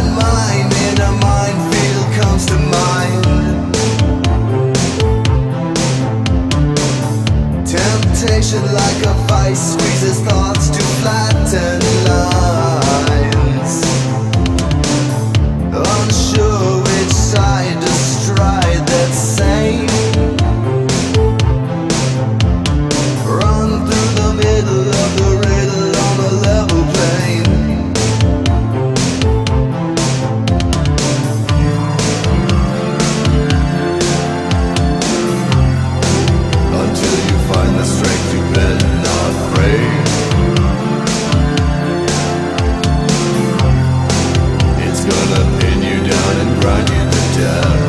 than mine, and a minefield comes to mind. Temptation like a vice squeezes thoughts to flatten lines, unsure which side to stride. That same run through the middle of the riddle on a level plane. Until you find the strength you better not break, it's gonna pin you down and grind you to death.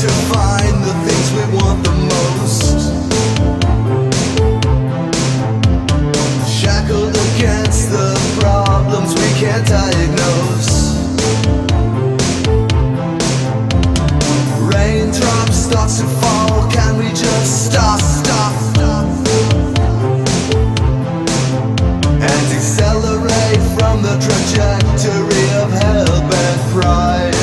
To find the things we want the most, shackled against the problems we can't diagnose. Raindrops starts to fall, can we just stop and accelerate from the trajectory of help and pride?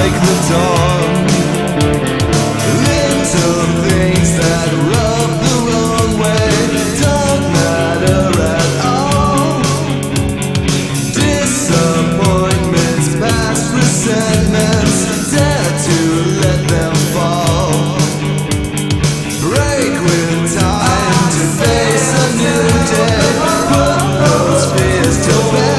like the dawn. Little things that rub the wrong way don't matter at all. Disappointments, past resentments, dare to let them fall. Break with time to face a new day. Put those fears to bed.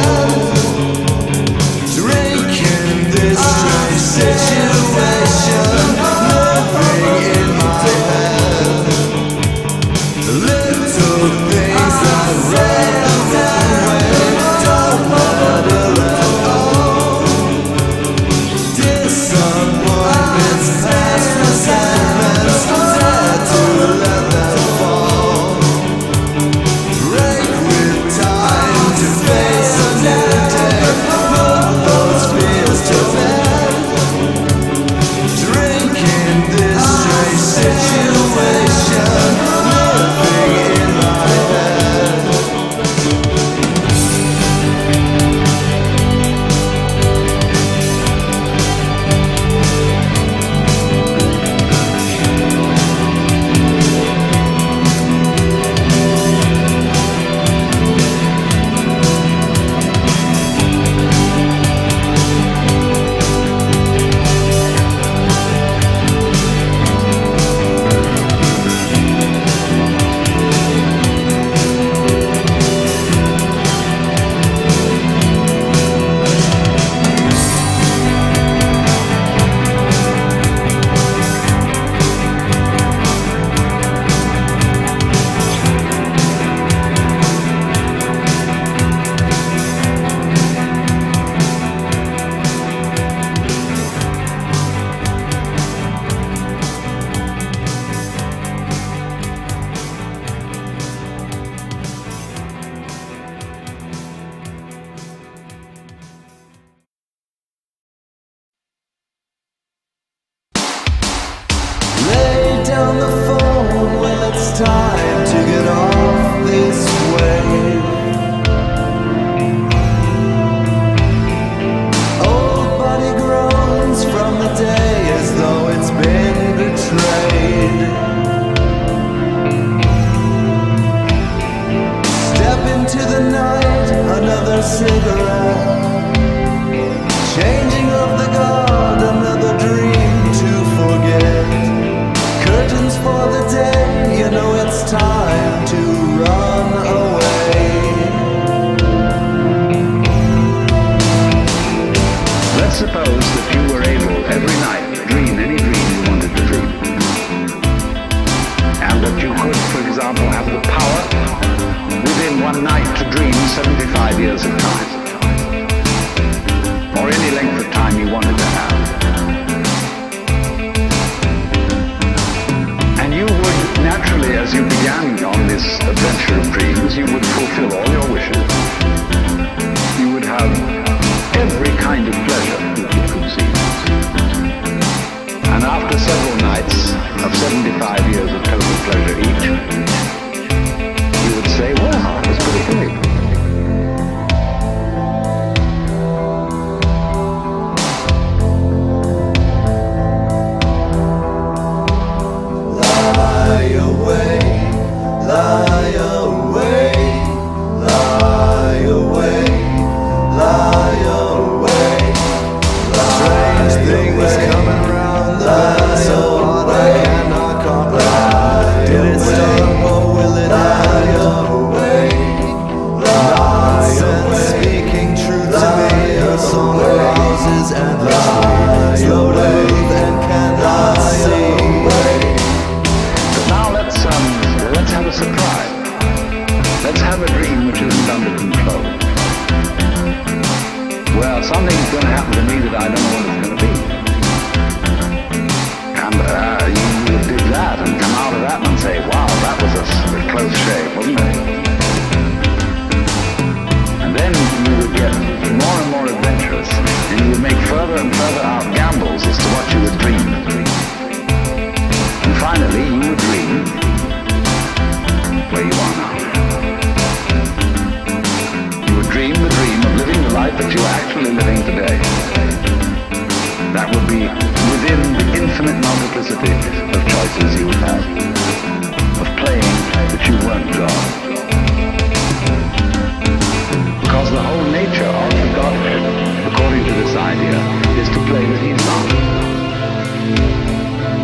Time to get off this wave. Old body groans from the day as though it's been betrayed. Step into the night, another cigarette, changing of the guard, another dream to forget. Curtains for the day, you know it's time to run away. Let's suppose that you were able every night to dream any dream you wanted to dream, and that you could, for example, have the power within one night to dream 75 years of time, or any length of time you wanted to have. Naturally, as you began on this adventure of dreams, you would fulfill all your wishes. You would have every kind of pleasure that you could see. And after several nights of 75 years of total pleasure each, you would say, well, that was pretty great. That would be it's easy without, of playing that you weren't God. Because the whole nature of the Godhead, according to this idea, is to play that he's not.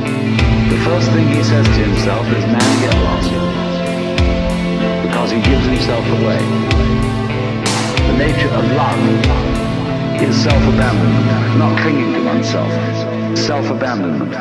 The first thing he says to himself is, man, get lost, because he gives himself away. The nature of love is self-abandonment, not clinging to oneself, self-abandonment.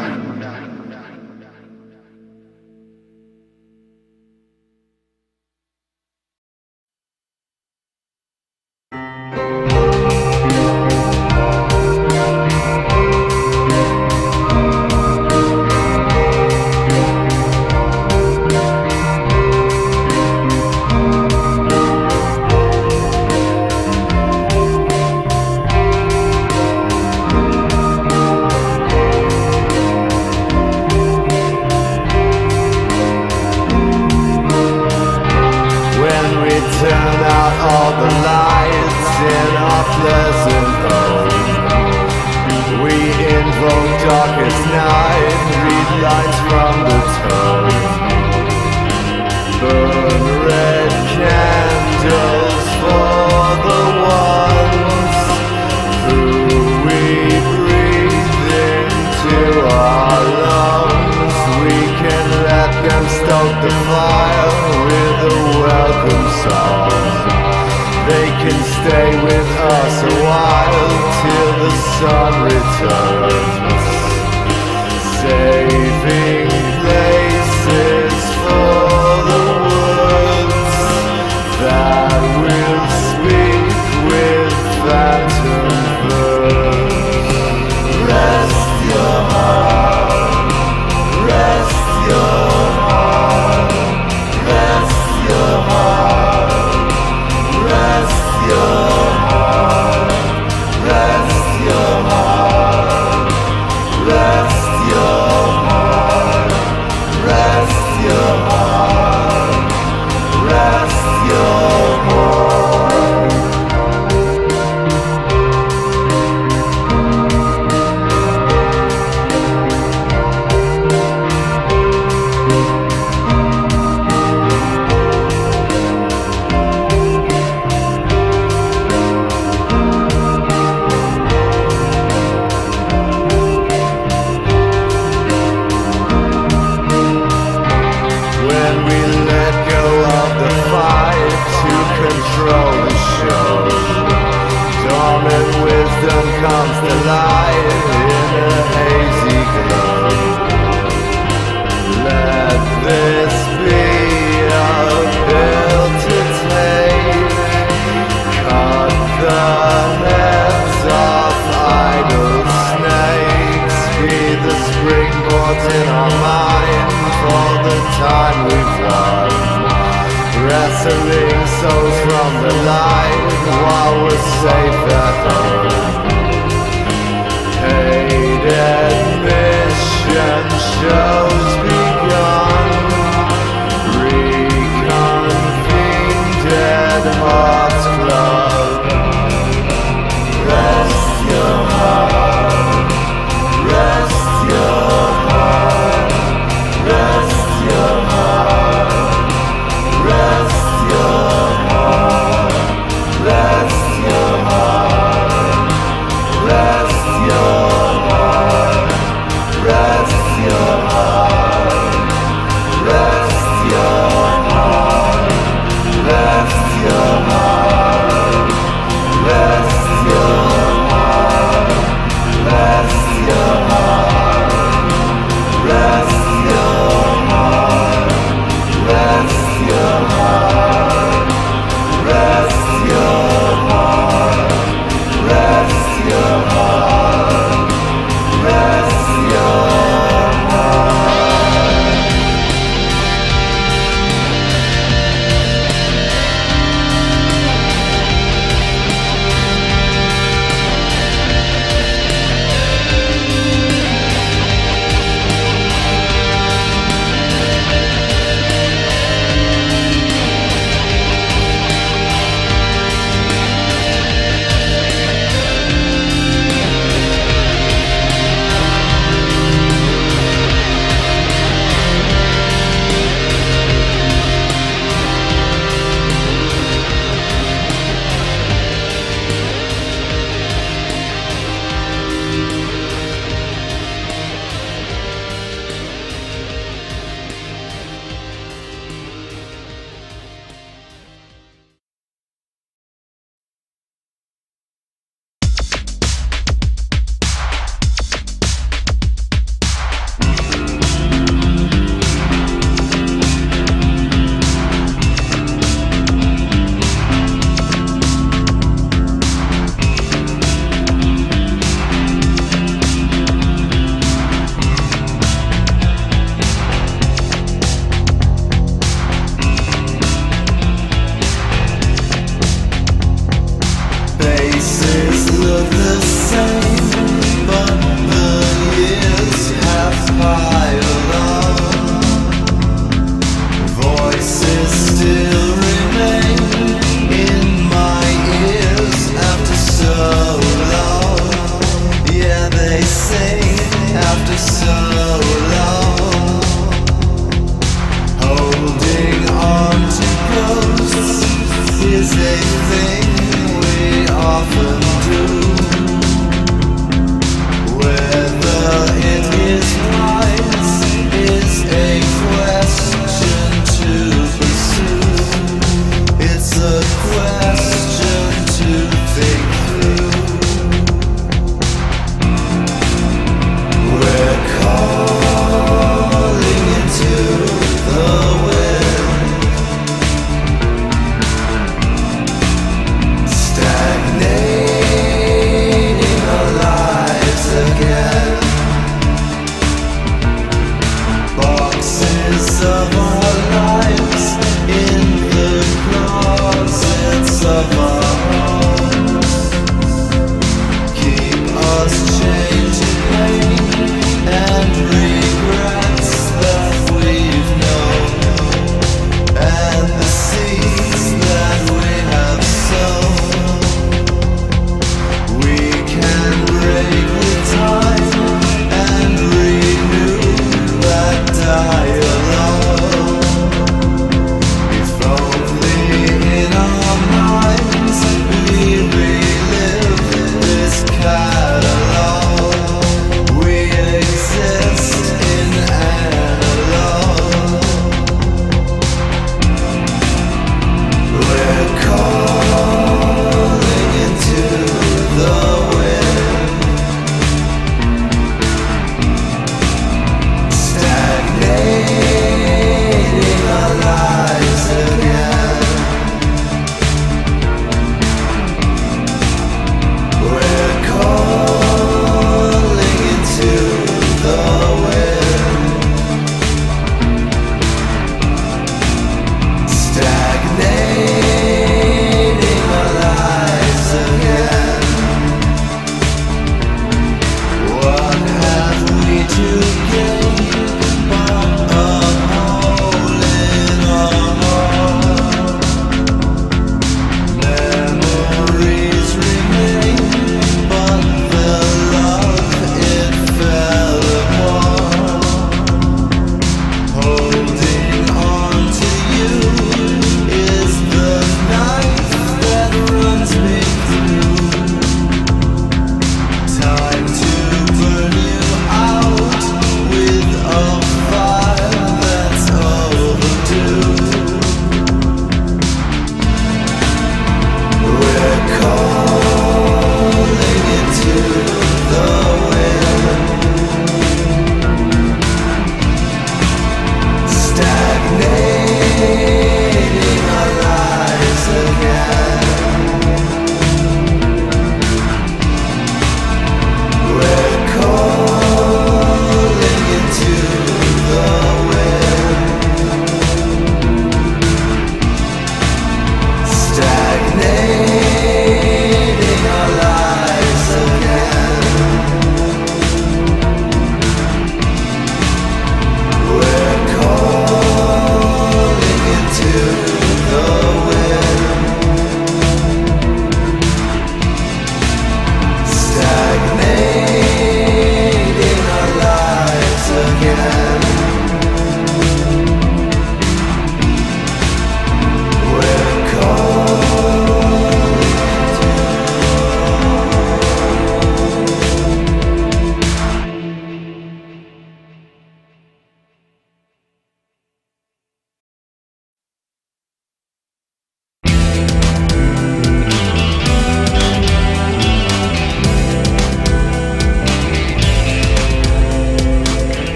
Rest your heart.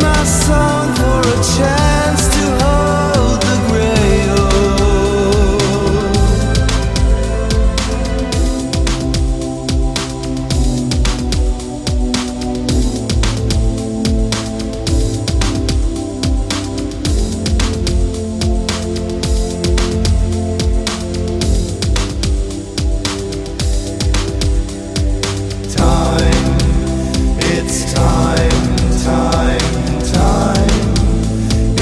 my song for a chance to hold the grail. Time, it's time.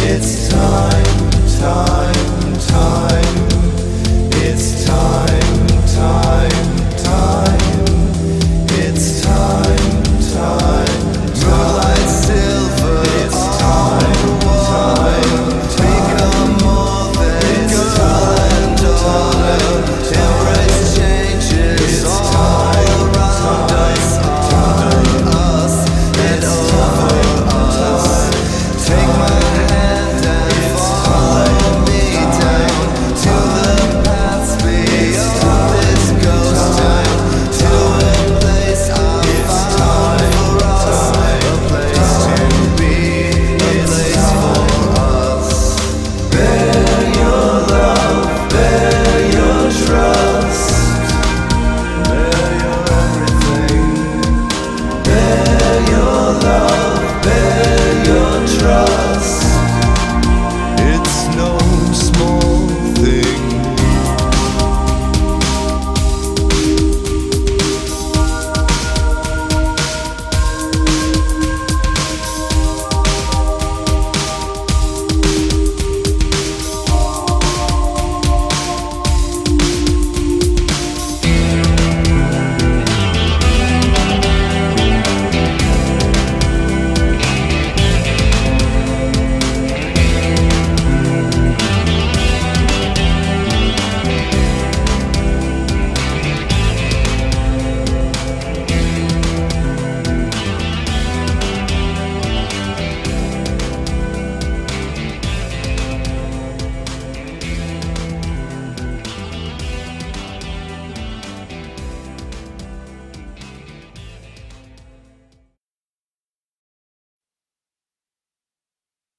It's time, time, time. It's time, time, time. It's time, time, time. Like silver. It's time, time, time. Become more than gold and all. Embrace changes. It's all around us, on us, and over us. Take my hand.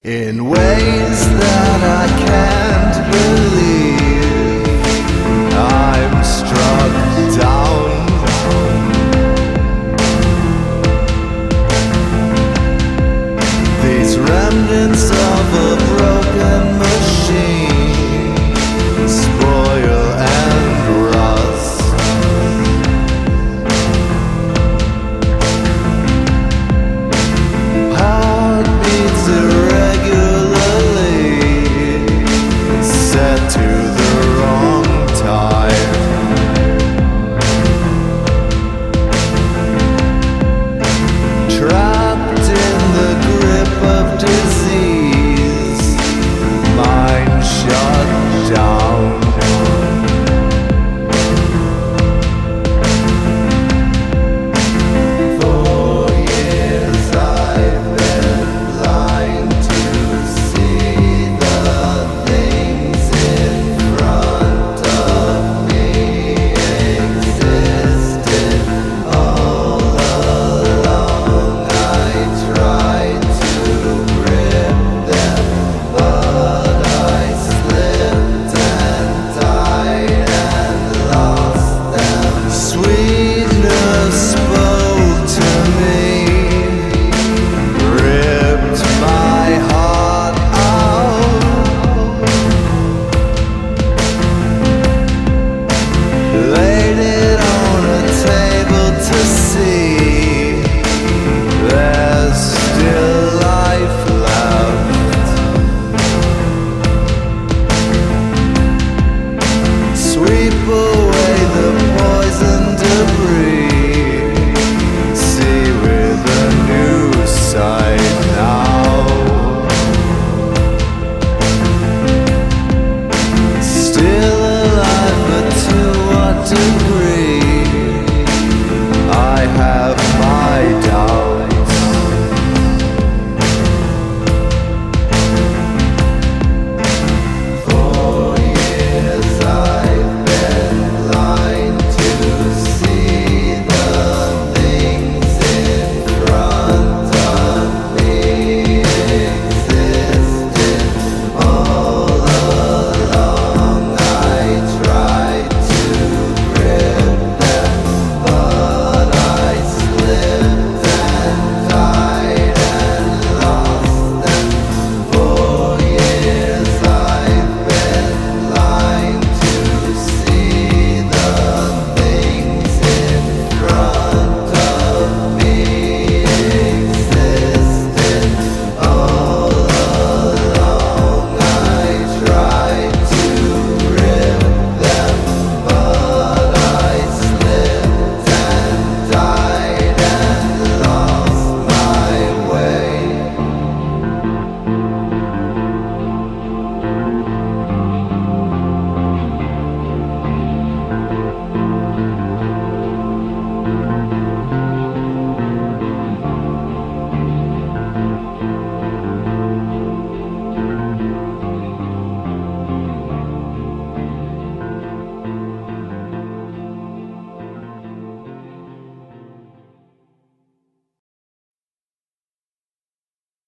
In ways that I can't believe, I'm struck down. These remnants of a broken machine, spoil and rust. Heart beats irregularly.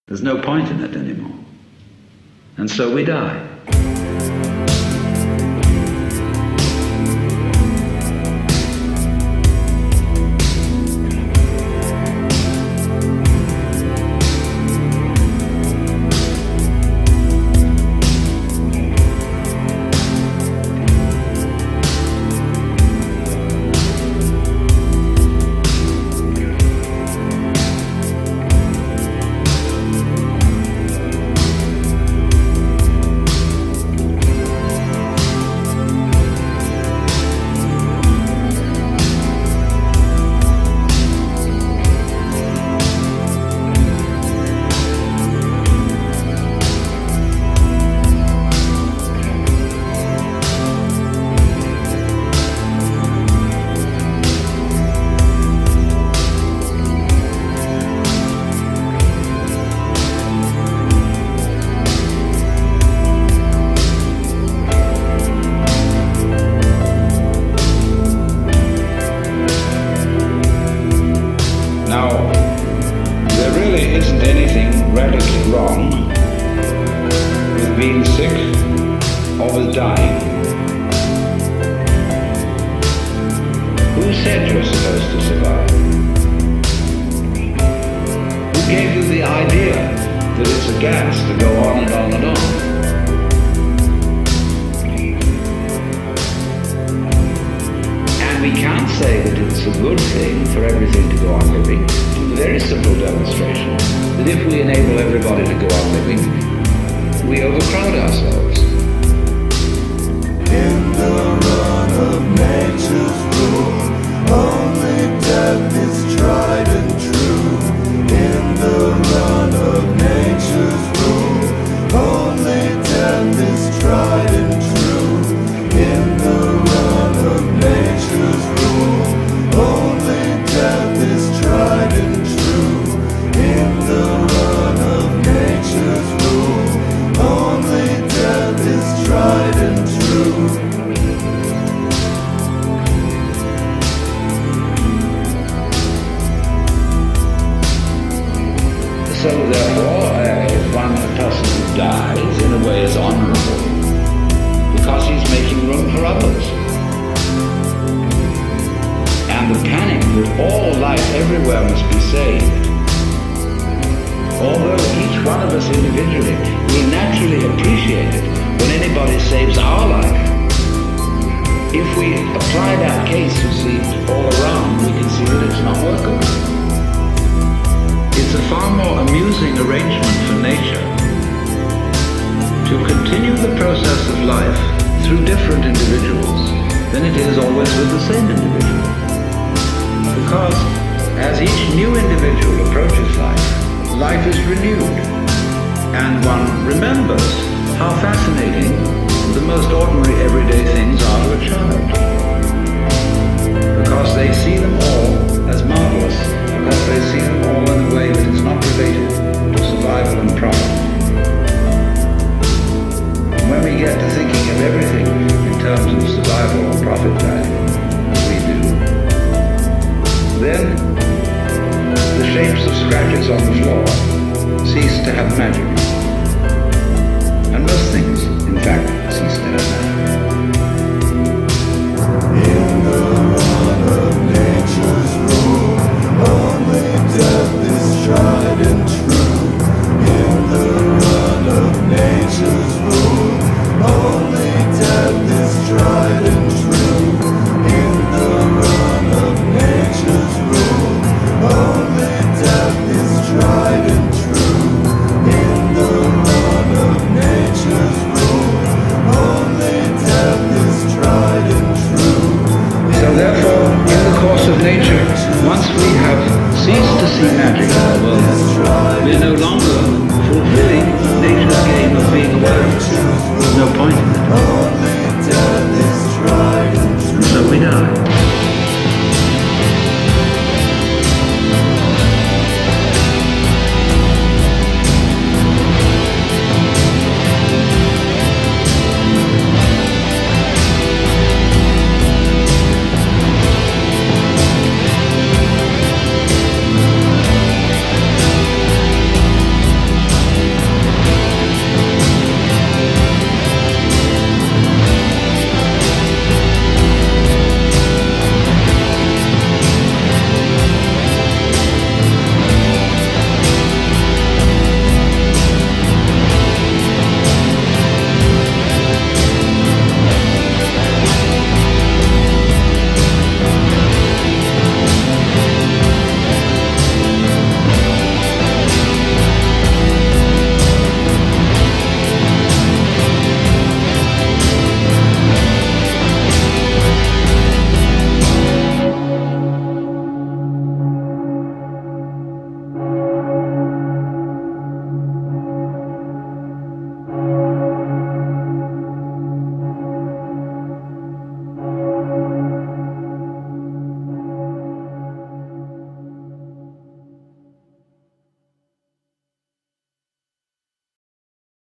There's no point in it anymore. And so we die. We're no longer fulfilling nature's game of being aware of it.